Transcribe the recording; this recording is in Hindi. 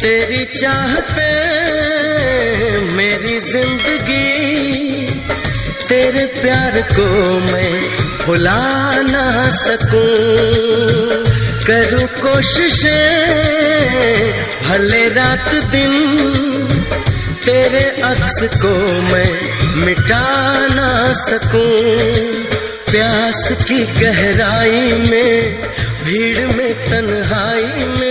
तेरी चाहते मेरी जिंदगी, तेरे प्यार को मैं भुला ना सकूं। करूं कोशिशें भले रात दिन, तेरे अक्स को मैं मिटा ना सकूं। प्यास की गहराई में, भीड़ में, तन्हाई में,